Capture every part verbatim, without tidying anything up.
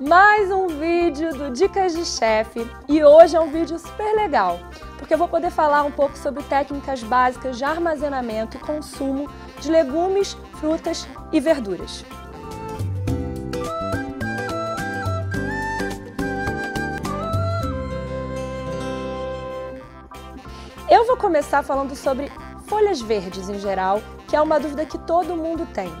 mais um vídeo do Dicas de Chef e hoje é um vídeo super legal, porque eu vou poder falar um pouco sobre técnicas básicas de armazenamento e consumo de legumes, frutas e verduras. Eu vou começar falando sobre folhas verdes em geral, que é uma dúvida que todo mundo tem.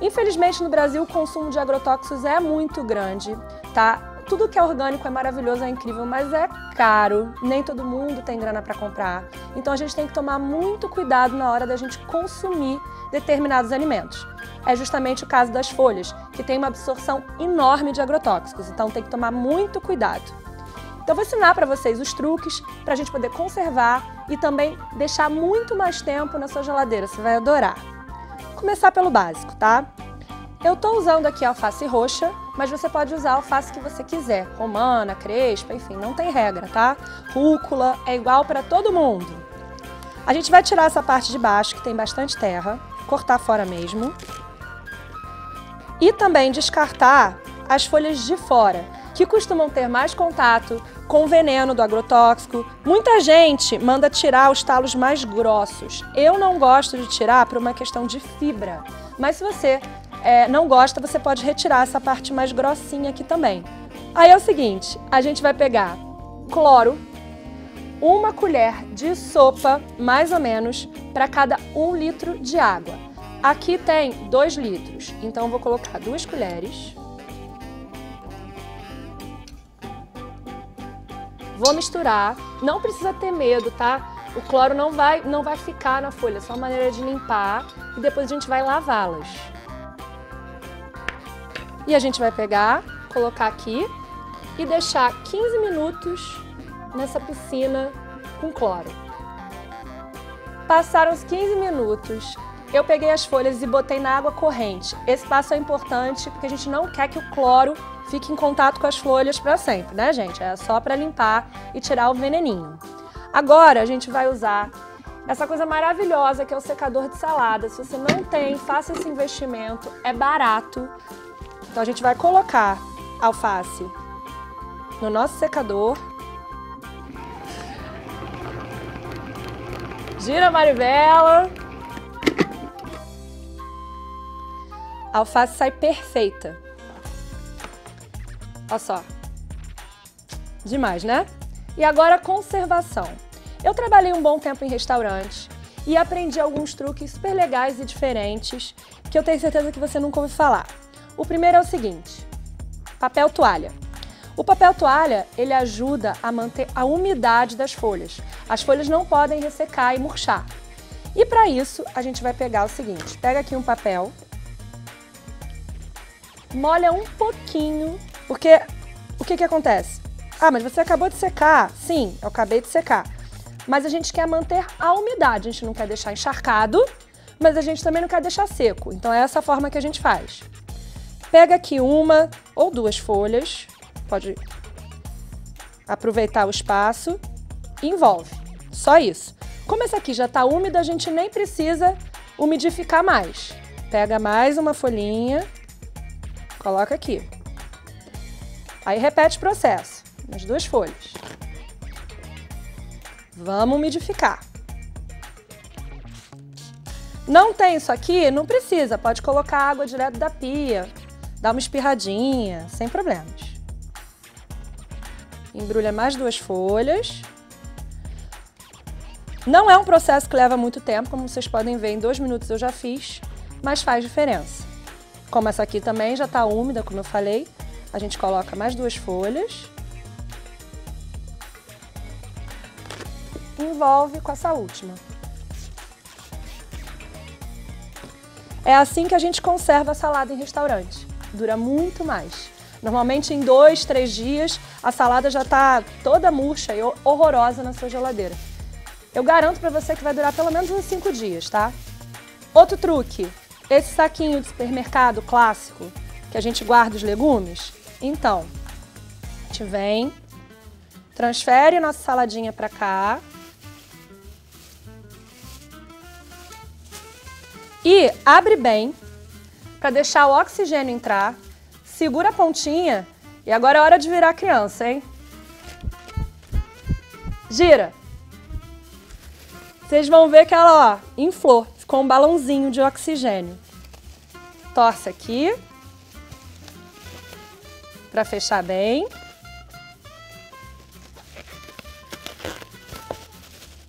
Infelizmente no Brasil o consumo de agrotóxicos é muito grande, tá? Tudo que é orgânico é maravilhoso, é incrível, mas é caro, nem todo mundo tem grana para comprar. Então a gente tem que tomar muito cuidado na hora da gente consumir determinados alimentos. É justamente o caso das folhas, que tem uma absorção enorme de agrotóxicos, então tem que tomar muito cuidado. Então vou ensinar para vocês os truques para a gente poder conservar e também deixar muito mais tempo na sua geladeira, você vai adorar. Vou começar pelo básico, tá? Eu estou usando aqui a alface roxa, mas você pode usar a alface que você quiser, romana, crespa, enfim, não tem regra, tá? Rúcula, é igual para todo mundo. A gente vai tirar essa parte de baixo, que tem bastante terra, cortar fora mesmo. E também descartar as folhas de fora, que costumam ter mais contato com o veneno do agrotóxico. Muita gente manda tirar os talos mais grossos. Eu não gosto de tirar por uma questão de fibra, mas se você É, não gosta, você pode retirar essa parte mais grossinha aqui também. Aí é o seguinte, a gente vai pegar cloro, uma colher de sopa, mais ou menos, para cada um litro de água. Aqui tem dois litros, então eu vou colocar duas colheres. Vou misturar, não precisa ter medo, tá? O cloro não vai, não vai ficar na folha, é só uma maneira de limpar e depois a gente vai lavá-las. E a gente vai pegar, colocar aqui e deixar quinze minutos nessa piscina com cloro. Passaram os quinze minutos, eu peguei as folhas e botei na água corrente. Esse passo é importante porque a gente não quer que o cloro fique em contato com as folhas para sempre, né, gente? É só para limpar e tirar o veneninho. Agora a gente vai usar essa coisa maravilhosa que é o secador de salada. Se você não tem, faça esse investimento, é barato. Então a gente vai colocar a alface no nosso secador. Gira a Marivela. A alface sai perfeita. Olha só. Demais, né? E agora a conservação. Eu trabalhei um bom tempo em restaurante e aprendi alguns truques super legais e diferentes que eu tenho certeza que você nunca ouviu falar. O primeiro é o seguinte, papel toalha. O papel toalha, ele ajuda a manter a umidade das folhas. As folhas não podem ressecar e murchar. E para isso, a gente vai pegar o seguinte, pega aqui um papel, molha um pouquinho, porque o que que acontece? Ah, mas você acabou de secar. Sim, eu acabei de secar. Mas a gente quer manter a umidade, a gente não quer deixar encharcado, mas a gente também não quer deixar seco. Então é essa forma que a gente faz. Pega aqui uma ou duas folhas, pode aproveitar o espaço e envolve. Só isso. Como essa aqui já está úmida, a gente nem precisa umidificar mais. Pega mais uma folhinha, coloca aqui. Aí repete o processo, nas duas folhas. Vamos umidificar. Não tem isso aqui? Não precisa, pode colocar água direto da pia. Dá uma espirradinha, sem problemas. Embrulha mais duas folhas. Não é um processo que leva muito tempo, como vocês podem ver, em dois minutos eu já fiz, mas faz diferença. Como essa aqui também já está úmida, como eu falei, a gente coloca mais duas folhas. Envolve com essa última. É assim que a gente conserva a salada em restaurante. Dura muito mais. Normalmente em dois, três dias a salada já está toda murcha e horrorosa na sua geladeira. Eu garanto para você que vai durar pelo menos uns cinco dias, tá? Outro truque, esse saquinho de supermercado clássico que a gente guarda os legumes. Então, a gente vem, transfere a nossa saladinha para cá e abre bem, para deixar o oxigênio entrar, segura a pontinha E agora é hora de virar a criança, hein? Gira. Vocês vão ver que ela, ó, inflou. Ficou um balãozinho de oxigênio. Torce aqui. Pra fechar bem.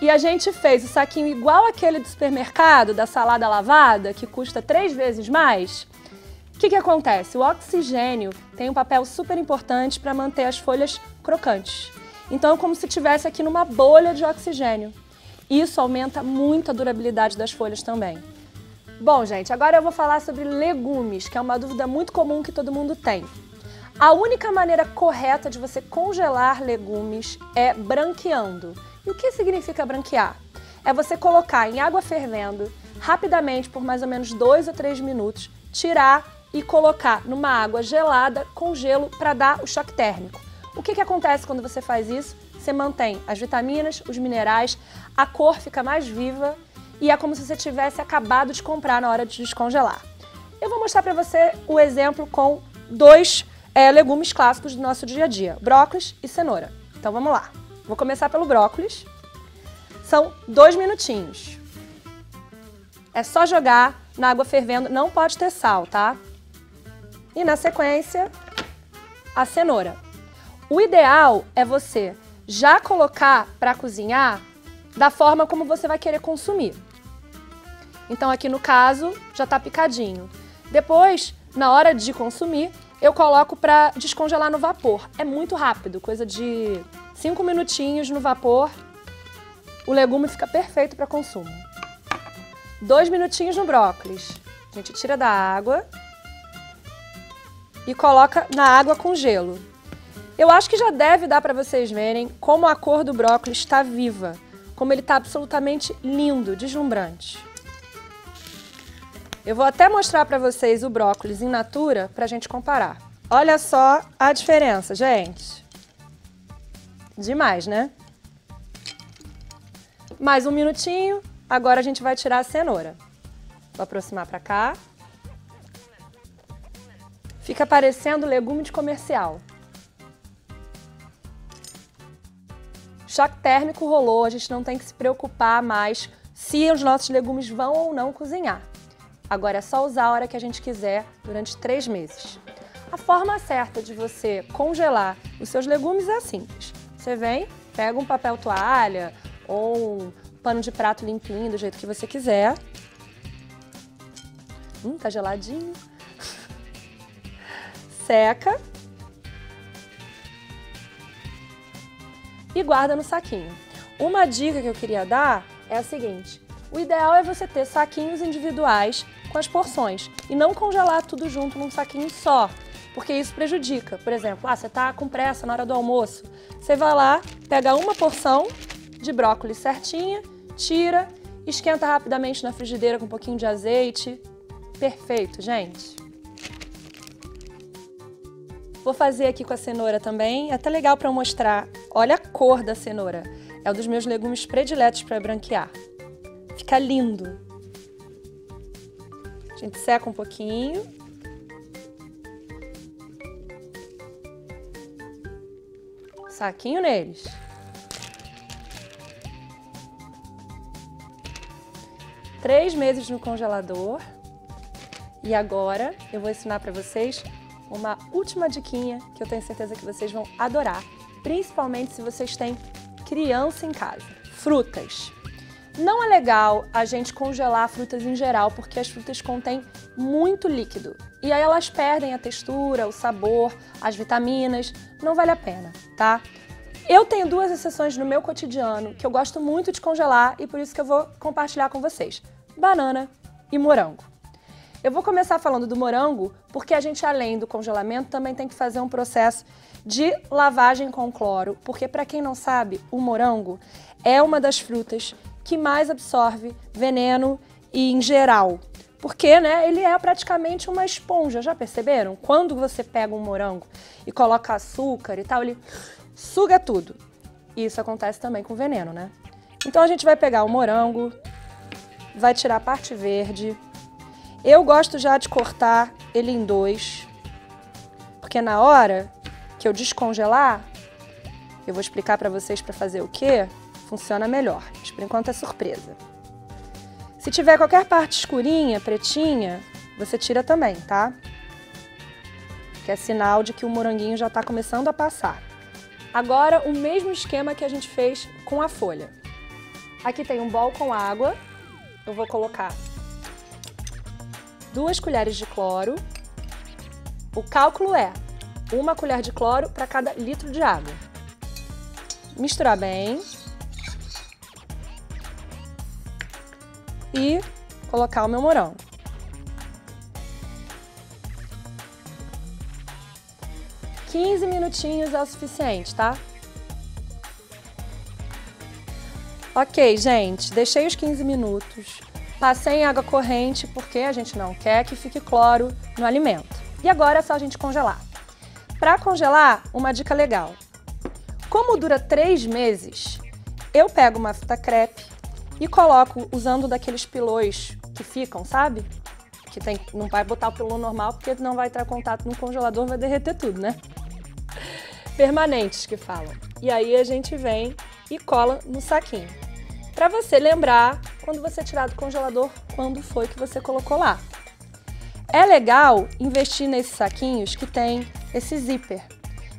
E a gente fez o saquinho igual aquele do supermercado, da salada lavada, que custa três vezes mais. O que que acontece? O oxigênio tem um papel super importante para manter as folhas crocantes. Então é como se estivesse aqui numa bolha de oxigênio. Isso aumenta muito a durabilidade das folhas também. Bom, gente, agora eu vou falar sobre legumes, que é uma dúvida muito comum que todo mundo tem. A única maneira correta de você congelar legumes é branqueando. E o que significa branquear? É você colocar em água fervendo, rapidamente, por mais ou menos dois ou três minutos, tirar e colocar numa água gelada com gelo para dar o choque térmico. O que que acontece quando você faz isso? Você mantém as vitaminas, os minerais, a cor fica mais viva e é como se você tivesse acabado de comprar na hora de descongelar. Eu vou mostrar para você o exemplo com dois é, legumes clássicos do nosso dia a dia, brócolis e cenoura. Então vamos lá. Vou começar pelo brócolis. São dois minutinhos. É só jogar na água fervendo, não pode ter sal, tá? E na sequência, a cenoura. O ideal é você já colocar para cozinhar da forma como você vai querer consumir. Então aqui no caso, já tá picadinho. Depois, na hora de consumir, eu coloco para descongelar no vapor. É muito rápido, coisa de cinco minutinhos no vapor. O legume fica perfeito para consumo. Dois minutinhos no brócolis. A gente tira da água e coloca na água com gelo. Eu acho que já deve dar para vocês verem como a cor do brócolis está viva, como ele está absolutamente lindo, deslumbrante. Eu vou até mostrar para vocês o brócolis in natura para a gente comparar. Olha só a diferença, gente. Demais, né? Mais um minutinho. Agora a gente vai tirar a cenoura. Vou aproximar para cá. Fica parecendo legume de comercial. Choque térmico rolou, a gente não tem que se preocupar mais se os nossos legumes vão ou não cozinhar. Agora é só usar a hora que a gente quiser durante três meses. A forma certa de você congelar os seus legumes é simples. Você vem, pega um papel toalha ou um pano de prato limpinho, do jeito que você quiser. Hum, tá geladinho. Seca. E guarda no saquinho. Uma dica que eu queria dar é a seguinte. O ideal é você ter saquinhos individuais com as porções e não congelar tudo junto num saquinho só, porque isso prejudica. Por exemplo, ah, você está com pressa na hora do almoço, você vai lá, pega uma porção de brócolis certinha, tira, esquenta rapidamente na frigideira com um pouquinho de azeite. Perfeito, gente! Vou fazer aqui com a cenoura também, é até legal para mostrar. Olha a cor da cenoura, é um dos meus legumes prediletos para branquear. Fica lindo. A gente seca um pouquinho. Saquinho neles. Três meses no congelador. E agora eu vou ensinar para vocês uma última diquinha que eu tenho certeza que vocês vão adorar. Principalmente se vocês têm criança em casa. Frutas. Não é legal a gente congelar frutas em geral, porque as frutas contêm muito líquido. E aí elas perdem a textura, o sabor, as vitaminas. Não vale a pena, tá? Eu tenho duas exceções no meu cotidiano que eu gosto muito de congelar e por isso que eu vou compartilhar com vocês. Banana e morango. Eu vou começar falando do morango, porque a gente, além do congelamento, também tem que fazer um processo de lavagem com cloro. Porque, para quem não sabe, o morango é uma das frutas que mais absorve veneno e em geral. Porque, né, ele é praticamente uma esponja, já perceberam? Quando você pega um morango e coloca açúcar e tal, ele suga tudo. E isso acontece também com veneno, né? Então a gente vai pegar o morango, vai tirar a parte verde. Eu gosto já de cortar ele em dois, porque na hora que eu descongelar, eu vou explicar para vocês para fazer o que, funciona melhor. Mas por enquanto é surpresa. Se tiver qualquer parte escurinha, pretinha, você tira também, tá? Que é sinal de que o moranguinho já está começando a passar. Agora o mesmo esquema que a gente fez com a folha. Aqui tem um bowl com água, eu vou colocar duas colheres de cloro. O cálculo é uma colher de cloro para cada litro de água. Misturar bem. E colocar o meu morango. quinze minutinhos é o suficiente, tá? Ok, gente, deixei os quinze minutos, passei em água corrente, porque a gente não quer que fique cloro no alimento. E agora é só a gente congelar. Para congelar, uma dica legal. Como dura três meses, eu pego uma fita crepe e coloco usando daqueles pilões que ficam, sabe? Que tem, não vai botar o pilão normal, porque não vai entrar contato no congelador, vai derreter tudo, né? Permanentes que falam. E aí a gente vem e cola no saquinho. Para você lembrar, quando você tirar do congelador, quando foi que você colocou lá. É legal investir nesses saquinhos que tem esse zíper.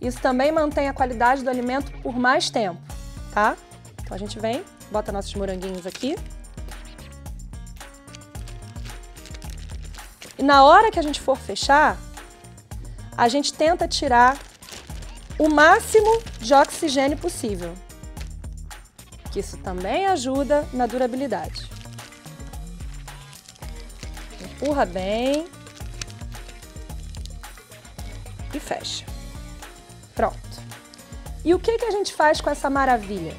Isso também mantém a qualidade do alimento por mais tempo, tá? Então a gente vem, bota nossos moranguinhos aqui. E na hora que a gente for fechar, a gente tenta tirar o máximo de oxigênio possível, que isso também ajuda na durabilidade. Empurra bem e fecha. Pronto. E o que que a gente faz com essa maravilha?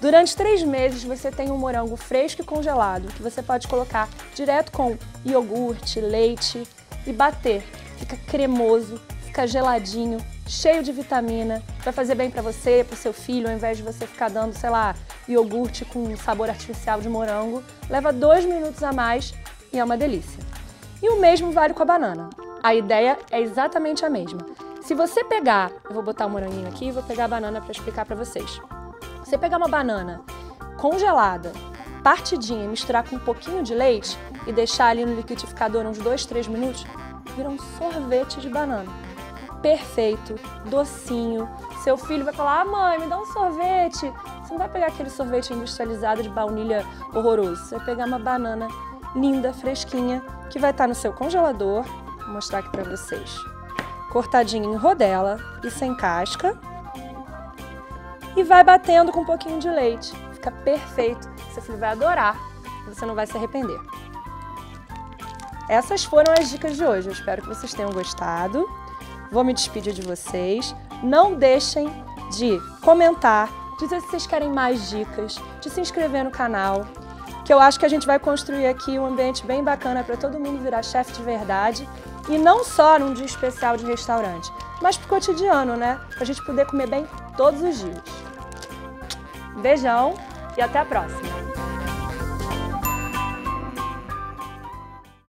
Durante três meses você tem um morango fresco e congelado, que você pode colocar direto com iogurte, leite e bater. Fica cremoso, fica geladinho, cheio de vitamina, vai fazer bem para você, para o seu filho, ao invés de você ficar dando, sei lá, iogurte com sabor artificial de morango. Leva dois minutos a mais e é uma delícia. E o mesmo vale com a banana. A ideia é exatamente a mesma. Se você pegar, eu vou botar o moranguinho aqui e vou pegar a banana para explicar para vocês. Se você pegar uma banana congelada, partidinha, misturar com um pouquinho de leite e deixar ali no liquidificador uns dois, três minutos, vira um sorvete de banana. Perfeito, docinho. Seu filho vai falar, ah, mãe, me dá um sorvete. Você não vai pegar aquele sorvete industrializado de baunilha horroroso. Você vai pegar uma banana linda, fresquinha, que vai estar no seu congelador. Vou mostrar aqui para vocês. Cortadinho em rodela e sem casca. E vai batendo com um pouquinho de leite. Fica perfeito. Seu filho vai adorar. Você não vai se arrepender. Essas foram as dicas de hoje. Eu espero que vocês tenham gostado. Vou me despedir de vocês. Não deixem de comentar, dizer se vocês querem mais dicas, de se inscrever no canal, que eu acho que a gente vai construir aqui um ambiente bem bacana para todo mundo virar chefe de verdade. E não só num dia especial de restaurante, mas pro cotidiano, né? Pra gente poder comer bem todos os dias. Beijão e até a próxima!